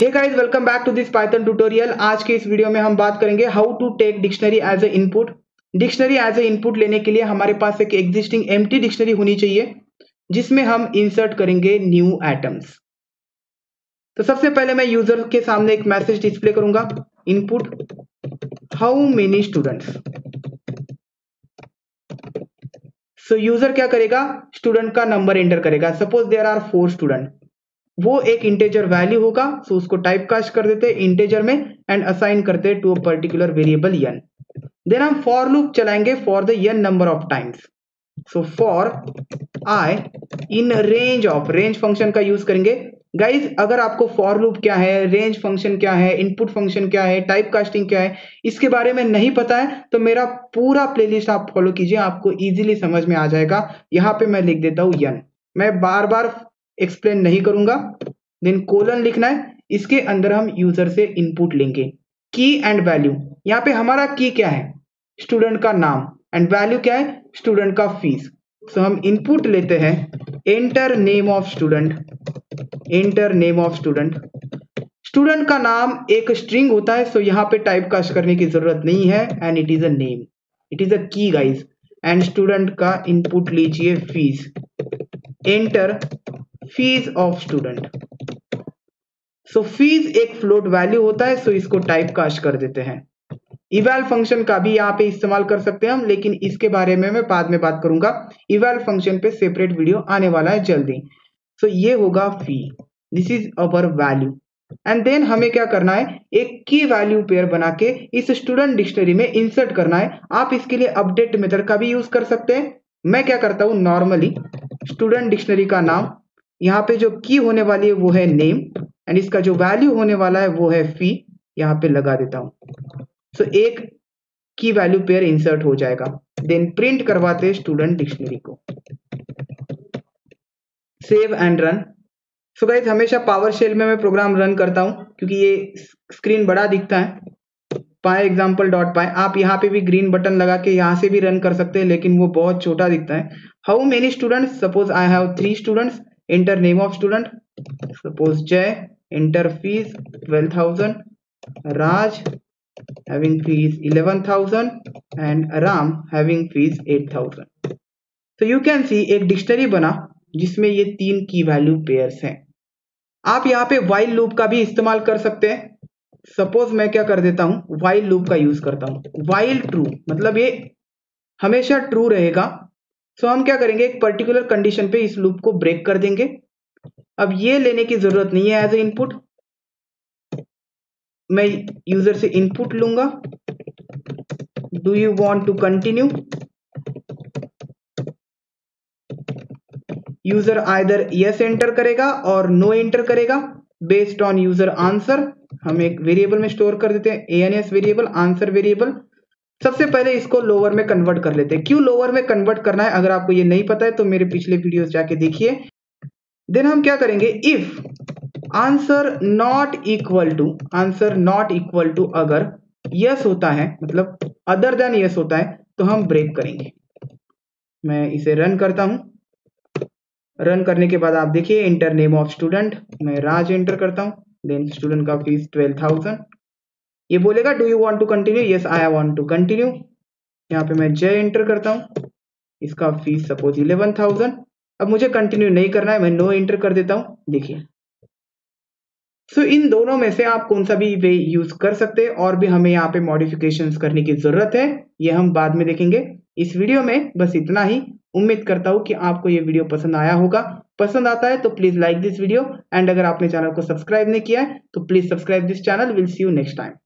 Hey guys, welcome back to this Python tutorial। आज के इस वीडियो में हम बात करेंगे how to take dictionary as a input। Dictionary as a input लेने के लिए हमारे पास एक एग्जिस्टिंग एम्प्टी डिक्शनरी होनी चाहिए जिसमें हम इंसर्ट करेंगे न्यू एटम्स। तो सबसे पहले मैं यूजर के सामने एक मैसेज डिस्प्ले करूंगा, input how many students. So user क्या करेगा, स्टूडेंट का नंबर एंटर करेगा। सपोज देयर आर 4 स्टूडेंट, वो एक इंटेजर वैल्यू होगा। सो उसको टाइप कास्ट कर देते इंटेजर में एंड असाइन करते to a particular variable n। Then हम फॉर लूप चलाएंगे for the n number of times. So for I in range of, range function का यूज करेंगे। गाइज अगर आपको फॉर लूप क्या है, रेंज फंक्शन क्या है, इनपुट फंक्शन क्या है, टाइप कास्टिंग क्या है, इसके बारे में नहीं पता है तो मेरा पूरा प्लेलिस्ट आप फॉलो कीजिए, आपको इजीली समझ में आ जाएगा। यहाँ पे मैं लिख देता हूँ n, मैं बार बार एक्सप्लेन नहीं करूंगा। देन कोलन लिखना है, इसके अंदर हम यूजर से इनपुट लेंगे। की एंड वैल्यू, यहाँ पे हमारा की क्या है, स्टूडेंट का नाम, एंड वैल्यू क्या है, स्टूडेंट का फीस। सो हम इनपुट लेते हैं enter name of student, enter name of student. Student का नाम एक स्ट्रिंग होता है, सो यहाँ पे टाइप कास्ट करने की जरूरत नहीं है। And it is a name, it is a key guys. And student का इनपुट लीजिए fees, enter fees of student. So fees एक फ्लोट वैल्यू होता है, सो इसको टाइप कास्ट कर देते हैं। इवैल फंक्शन का भी यहाँ पे इस्तेमाल कर सकते हैं हम, लेकिन इसके बारे में मैं बाद में बात करूंगा। इवैल फंक्शन पे सेपरेट वीडियो आने वाला है जल्दी। सो ये होगा fee, this is our value. And then हमें क्या करना है, एक की वैल्यू पेयर बना के इस स्टूडेंट डिक्शनरी में इंसर्ट करना है। आप इसके लिए अपडेट मेथड का भी यूज कर सकते हैं। मैं क्या करता हूँ, नॉर्मली स्टूडेंट डिक्शनरी का नाम, यहाँ पे जो की होने वाली है वो है नेम, एंड इसका जो वैल्यू होने वाला है वो है फी, यहाँ पे लगा देता हूँ। सो एक की वैल्यू पेयर इंसर्ट हो जाएगा। देन प्रिंट करवाते हैं स्टूडेंट डिक्शनरी को, save and run. So guys हमेशा पावर शेल में मैं प्रोग्राम रन करता हूं क्योंकि ये स्क्रीन बड़ा दिखता है। पाई एग्जाम्पल डॉट पाई, आप यहाँ पे भी ग्रीन बटन लगा के यहाँ से भी रन कर सकते हैं, लेकिन वो बहुत छोटा दिखता है। How many students, suppose I have 3 students, enter name of student, suppose Jay, enter fees 12,000, Raj having fees 11,000 and Ram having fees 8,000. So you can see एक डिक्शनरी बना जिसमें ये 3 की वैल्यू पेयर्स हैं। आप यहाँ पे while loop का भी इस्तेमाल कर सकते हैं। सपोज मैं क्या कर देता हूँ, while loop का यूज करता हूँ। while true मतलब ये हमेशा true रहेगा। सो हम क्या करेंगे, एक पर्टिकुलर कंडीशन पे इस लूप को ब्रेक कर देंगे। अब ये लेने की जरूरत नहीं है एज ए इनपुट, मैं यूजर से इनपुट लूंगा। Do you want to continue, user either yes enter करेगा और नो एंटर करेगा। बेस्ड ऑन यूजर आंसर हम एक वेरिएबल में स्टोर कर देते हैं, ans वेरिएबल, आंसर वेरिएबल। सबसे पहले इसको लोअर में कन्वर्ट कर लेते हैं। क्यों लोअर में कन्वर्ट करना है अगर आपको ये नहीं पता है तो मेरे पिछले वीडियोस जाके देखिए। देन हम क्या करेंगे, if answer not equal to, answer not equal to अगर यस होता है मतलब अदर देन यस होता है तो हम ब्रेक करेंगे। मैं इसे रन करता हूं, रन करने के बाद आप देखिए एंटर नेम ऑफ स्टूडेंट, मैं राज एंटर करता हूं। देन स्टूडेंट का फीस 12,000, ये बोलेगा do you want to continue, yes I want to continue. यहाँ पे मैं जय एंटर करता हूँ, इसका फीस सपोज 11,000। अब मुझे कंटिन्यू नहीं करना है, मैं नो एंटर कर देता हूँ, देखिए। सो इन दोनों में से आप कौन सा भी वे यूज कर सकते हैं, और भी हमें यहाँ पे मॉडिफिकेशंस करने की जरूरत है, ये हम बाद में देखेंगे। इस वीडियो में बस इतना ही। उम्मीद करता हूँ कि आपको ये वीडियो पसंद आया होगा। पसंद आता है तो please like this video, and अगर आपने चैनल को सब्सक्राइब नहीं किया है तो please subscribe this channel. Will see you next time.